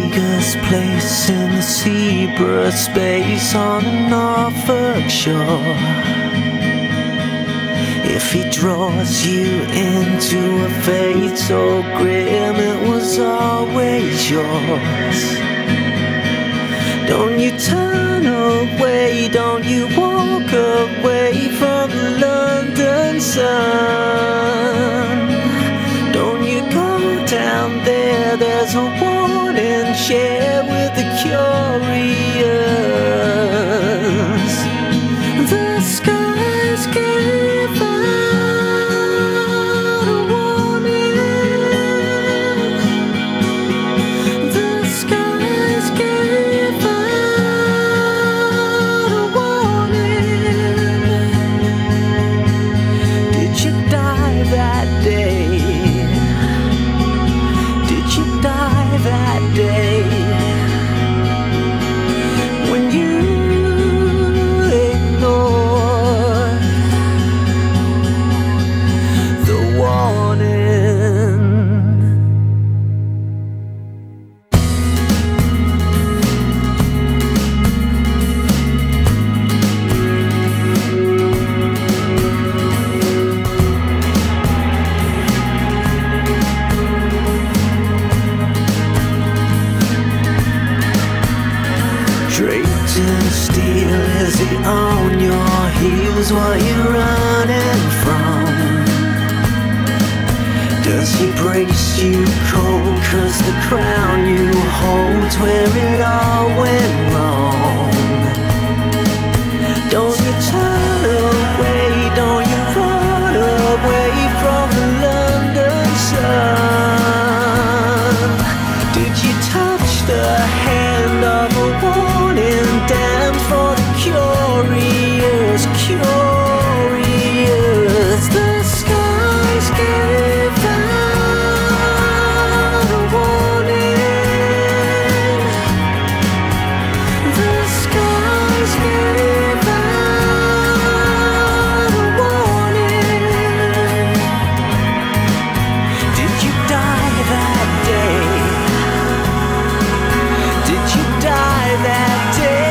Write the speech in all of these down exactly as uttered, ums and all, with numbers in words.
biggest place in the zebra space on a Norfolk shore. If he draws you into a fate so grim, it was always yours. Don't you turn away, don't you walk away from the London sun. Don't you go down there, there's a warning, share with the curious. The skies give out a warning. The skies give out a warning. Did you die that day? That day when you ignore the warning. Steel is he on your heels? What you running from? Does he brace you cold? Cause the crown you hold's where it all went wrong. Don't you turn away, don't you run away from the London sun. Did you touch the hand of a warning down? Curious, curious, the skies give out a warning. The skies give out a warning. Did you die that day? Did you die that day?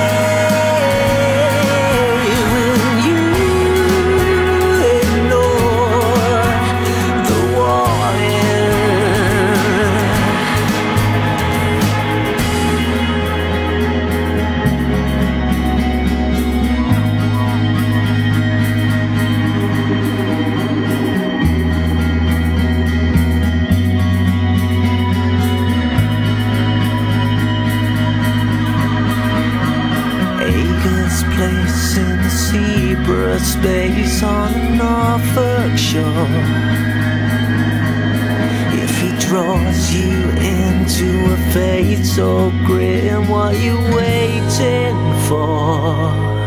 Place in the zebra space on a Norfolk shore. If he draws you into a fate so grim, what you waiting for?